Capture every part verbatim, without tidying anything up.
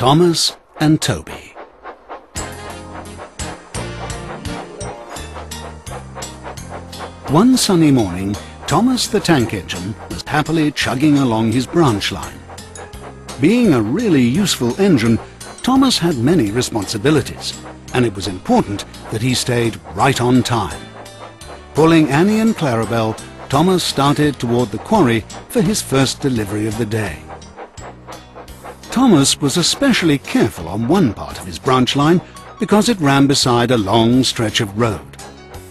Thomas and Toby. One sunny morning, Thomas the tank engine was happily chugging along his branch line. Being a really useful engine, Thomas had many responsibilities, and it was important that he stayed right on time. Pulling Annie and Clarabel, Thomas started toward the quarry for his first delivery of the day. Thomas was especially careful on one part of his branch line because it ran beside a long stretch of road.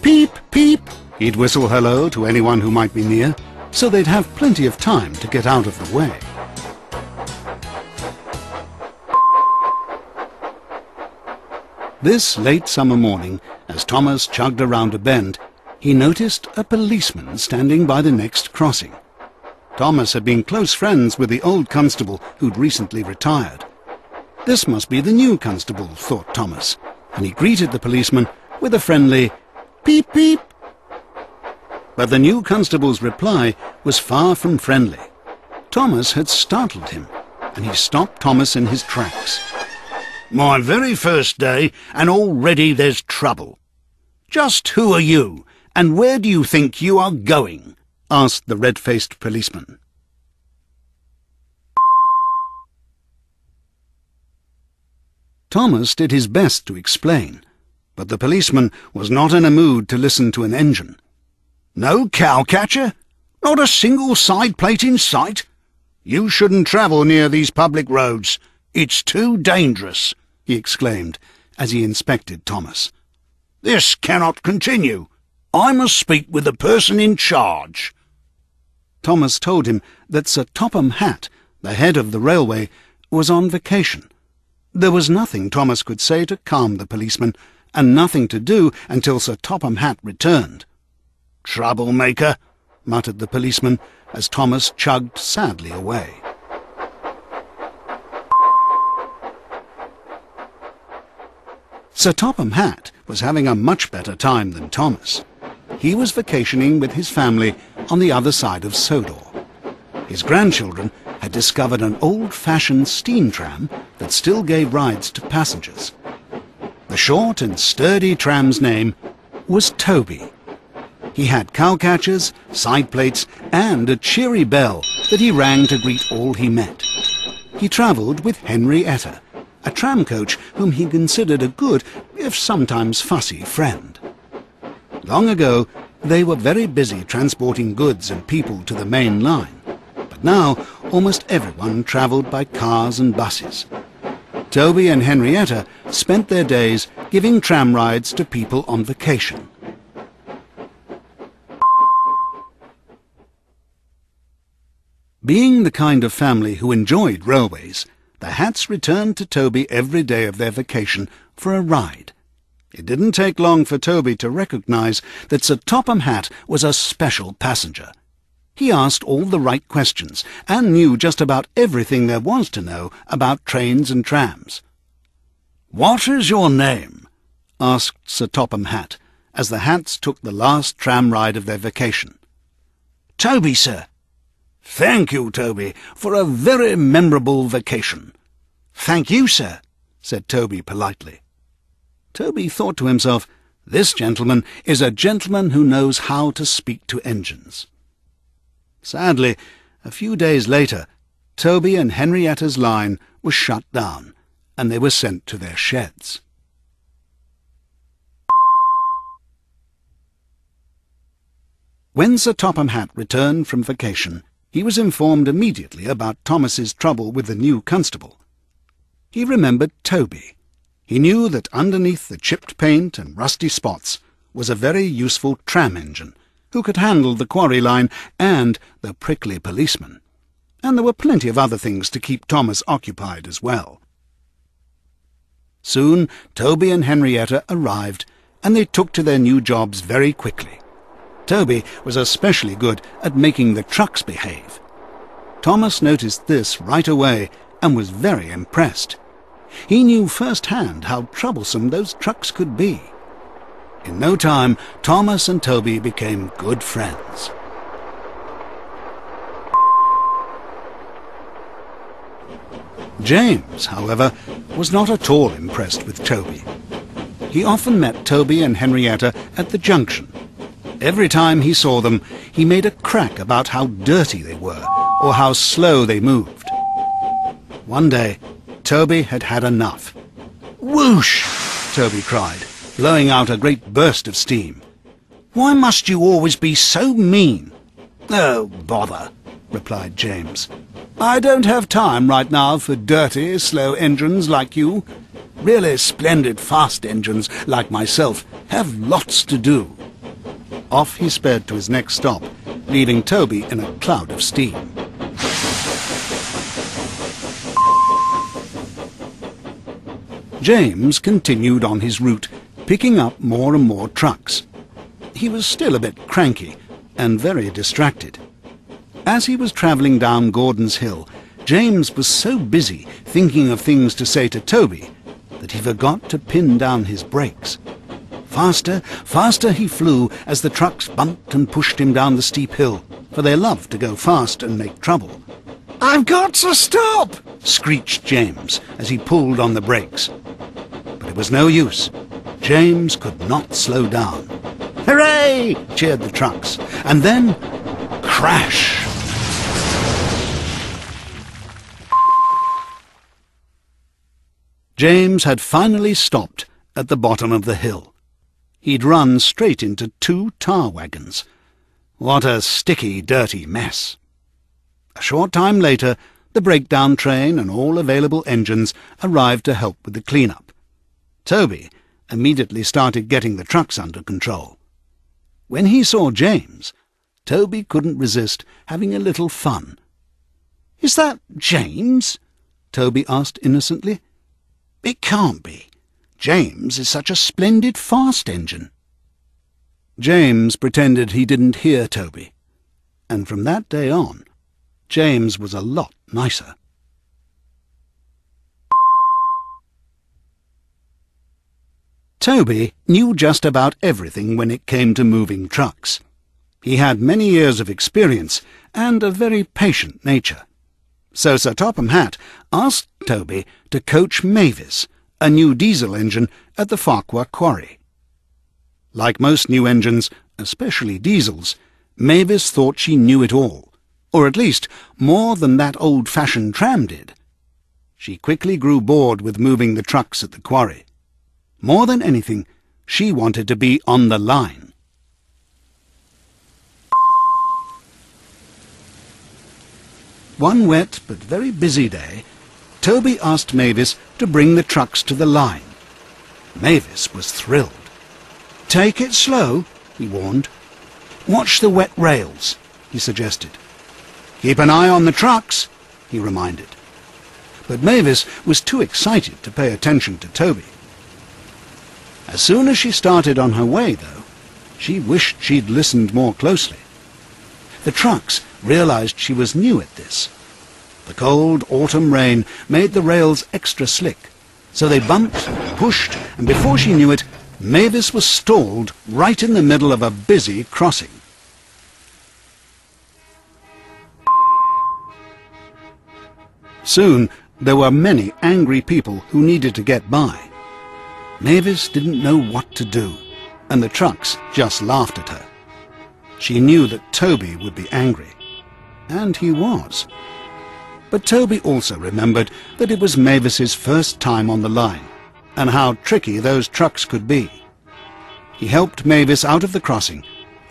Peep, peep! He'd whistle hello to anyone who might be near, so they'd have plenty of time to get out of the way. This late summer morning, as Thomas chugged around a bend, he noticed a policeman standing by the next crossing. Thomas had been close friends with the old constable who'd recently retired. This must be the new constable, thought Thomas, and he greeted the policeman with a friendly peep peep. But the new constable's reply was far from friendly. Thomas had startled him, and he stopped Thomas in his tracks. My very first day, and already there's trouble. Just who are you, and where do you think you are going? Asked the red-faced policeman. Thomas did his best to explain, but the policeman was not in a mood to listen to an engine. No cow-catcher? Not a single side plate in sight? You shouldn't travel near these public roads. It's too dangerous, he exclaimed, as he inspected Thomas. This cannot continue. I must speak with the person in charge. Thomas told him that Sir Topham Hatt, the head of the railway, was on vacation. There was nothing Thomas could say to calm the policeman, and nothing to do until Sir Topham Hatt returned. Troublemaker, muttered the policeman, as Thomas chugged sadly away. Sir Topham Hatt was having a much better time than Thomas. He was vacationing with his family on the other side of Sodor. His grandchildren had discovered an old-fashioned steam tram that still gave rides to passengers. The short and sturdy tram's name was Toby. He had cowcatchers, side plates, and a cheery bell that he rang to greet all he met. He travelled with Henrietta, a tram coach whom he considered a good, if sometimes fussy, friend. Long ago, they were very busy transporting goods and people to the main line, but now almost everyone travelled by cars and buses. Toby and Henrietta spent their days giving tram rides to people on vacation. Being the kind of family who enjoyed railways, the Hatts returned to Toby every day of their vacation for a ride. It didn't take long for Toby to recognise that Sir Topham Hatt was a special passenger. He asked all the right questions and knew just about everything there was to know about trains and trams. "What is your name?" asked Sir Topham Hatt, as the Hatts took the last tram ride of their vacation. "Toby, sir." Thank you, Toby, for a very memorable vacation. Thank you, sir, said Toby politely. Toby thought to himself, this gentleman is a gentleman who knows how to speak to engines. Sadly, a few days later, Toby and Henrietta's line was shut down, and they were sent to their sheds. When Sir Topham Hatt returned from vacation, he was informed immediately about Thomas's trouble with the new constable. He remembered Toby. He knew that underneath the chipped paint and rusty spots was a very useful tram engine who could handle the quarry line and the prickly policeman. And there were plenty of other things to keep Thomas occupied as well. Soon Toby and Henrietta arrived, and they took to their new jobs very quickly. Toby was especially good at making the trucks behave. Thomas noticed this right away and was very impressed. He knew firsthand how troublesome those trucks could be. In no time, Thomas and Toby became good friends. James, however, was not at all impressed with Toby. He often met Toby and Henrietta at the junction. Every time he saw them, he made a crack about how dirty they were or how slow they moved. One day, Toby had had enough. "Whoosh!" Toby cried, blowing out a great burst of steam. "Why must you always be so mean?" "Oh, bother," replied James. "I don't have time right now for dirty, slow engines like you. Really splendid, fast engines like myself have lots to do." Off he sped to his next stop, leaving Toby in a cloud of steam. James continued on his route, picking up more and more trucks. He was still a bit cranky and very distracted. As he was travelling down Gordon's Hill, James was so busy thinking of things to say to Toby that he forgot to pin down his brakes. Faster, faster he flew as the trucks bumped and pushed him down the steep hill, for they loved to go fast and make trouble. "I've got to stop!" screeched James as he pulled on the brakes. But it was no use. James could not slow down. "Hooray!" cheered the trucks, and then crash! James had finally stopped at the bottom of the hill. He'd run straight into two tar wagons. What a sticky, dirty mess! A short time later, the breakdown train and all available engines arrived to help with the clean-up. Toby immediately started getting the trucks under control. When he saw James, Toby couldn't resist having a little fun. "Is that James?" Toby asked innocently. "It can't be. James is such a splendid fast engine." James pretended he didn't hear Toby, and from that day on, James was a lot nicer. Toby knew just about everything when it came to moving trucks. He had many years of experience and a very patient nature. So Sir Topham Hatt asked Toby to coach Mavis, a new diesel engine at the Farquhar Quarry. Like most new engines, especially diesels, Mavis thought she knew it all, or at least more than that old-fashioned tram did. She quickly grew bored with moving the trucks at the quarry. More than anything, she wanted to be on the line. One wet but very busy day, Toby asked Mavis to bring the trucks to the line. Mavis was thrilled. "Take it slow," he warned. "Watch the wet rails," he suggested. "Keep an eye on the trucks," he reminded. But Mavis was too excited to pay attention to Toby. As soon as she started on her way, though, she wished she'd listened more closely. The trucks realized she was new at this. The cold autumn rain made the rails extra slick, so they bumped, pushed, and before she knew it, Mavis was stalled right in the middle of a busy crossing. Soon, there were many angry people who needed to get by. Mavis didn't know what to do, and the trucks just laughed at her. She knew that Toby would be angry, and he was. But Toby also remembered that it was Mavis's first time on the line, and how tricky those trucks could be. He helped Mavis out of the crossing,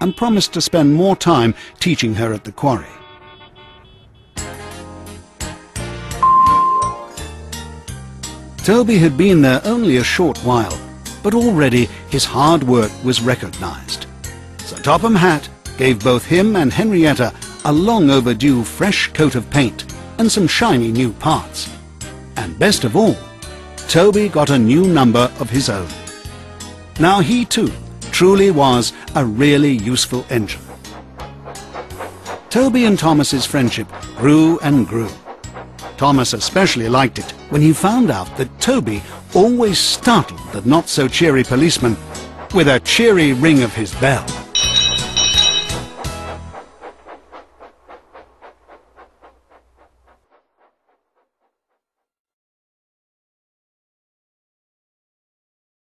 and promised to spend more time teaching her at the quarry. Toby had been there only a short while, but already his hard work was recognised. Sir Topham Hatt gave both him and Henrietta a long-overdue fresh coat of paint and some shiny new parts. And best of all, Toby got a new number of his own. Now he too truly was a really useful engine. Toby and Thomas's friendship grew and grew. Thomas especially liked it when he found out that Toby always startled the not-so-cheery policeman with a cheery ring of his bell.